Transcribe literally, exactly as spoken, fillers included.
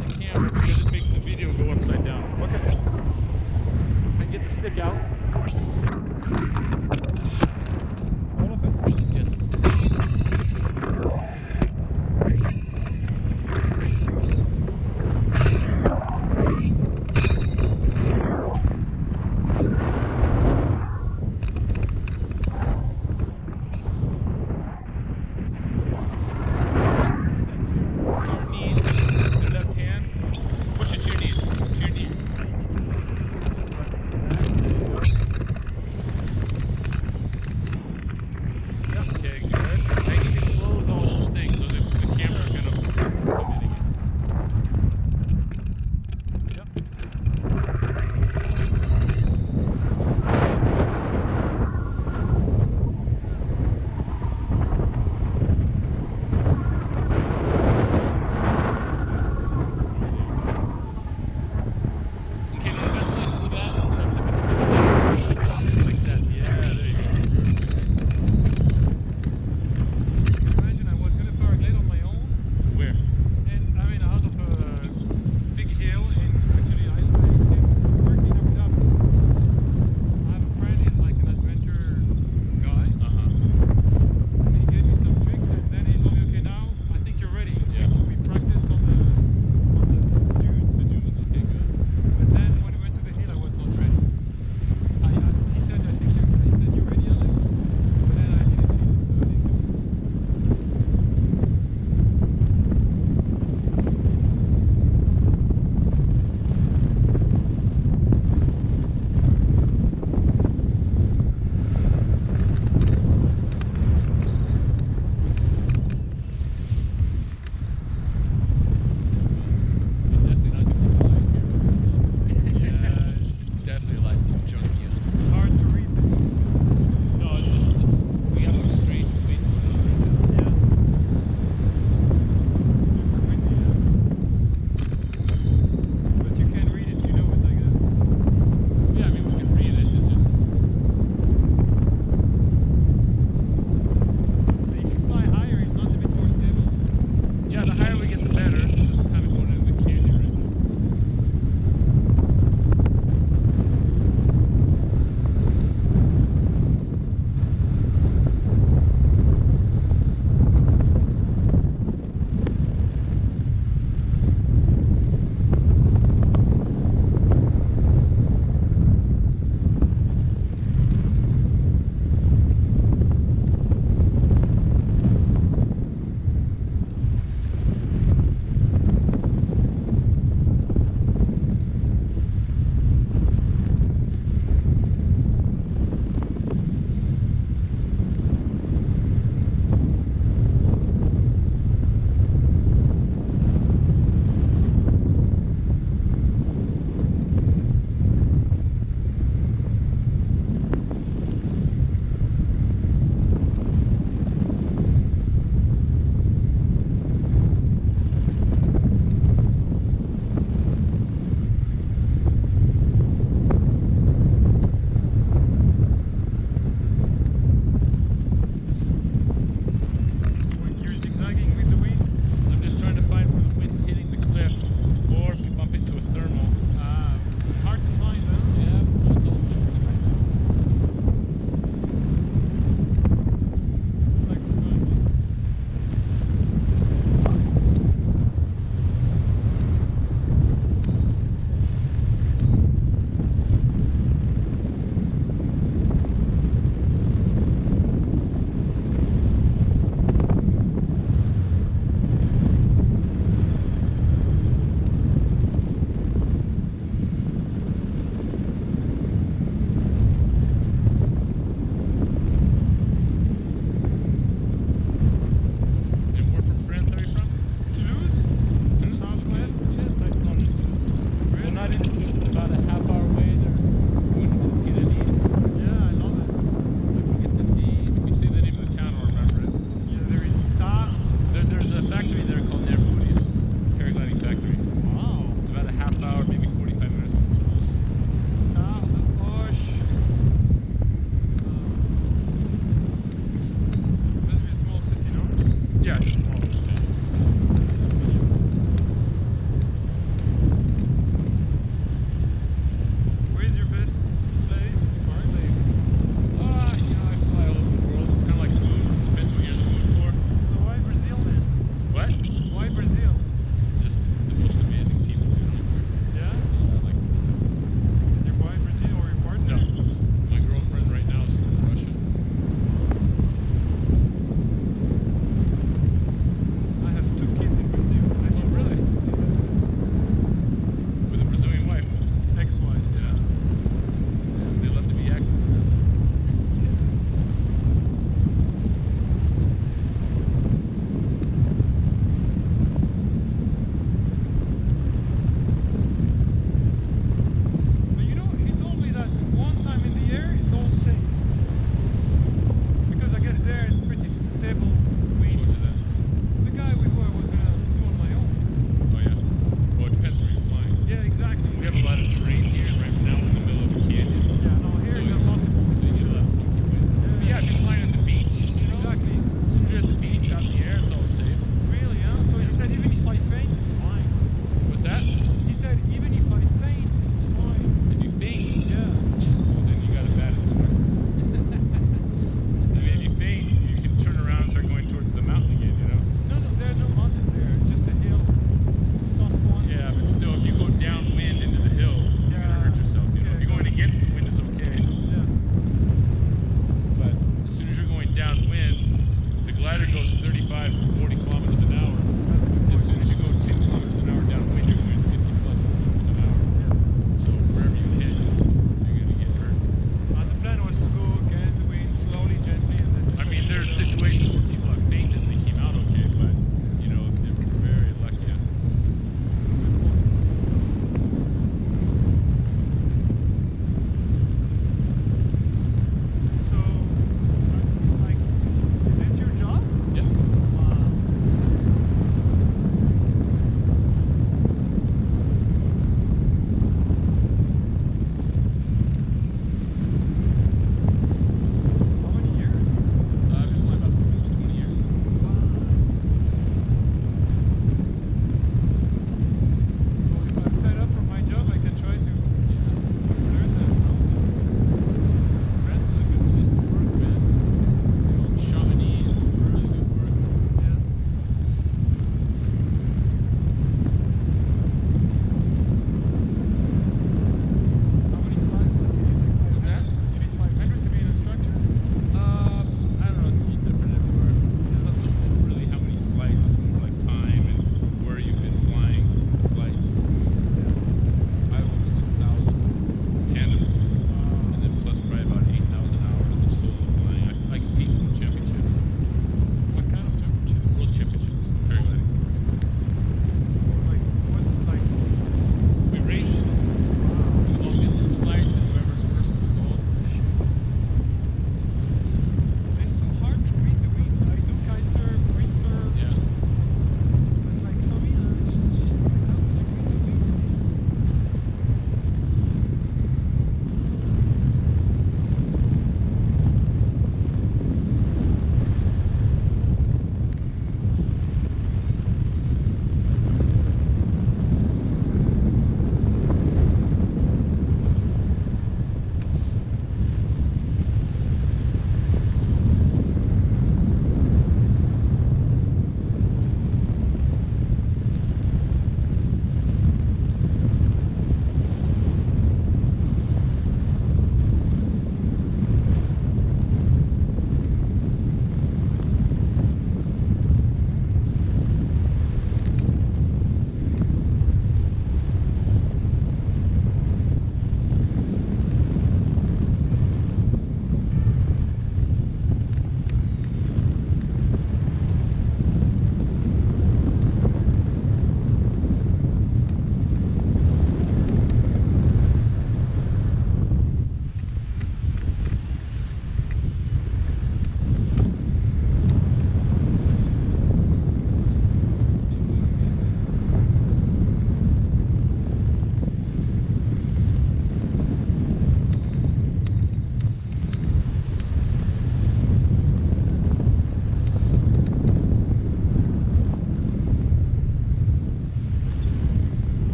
on the camera because it makes the video go upside down. Look at that. So I get the stick out.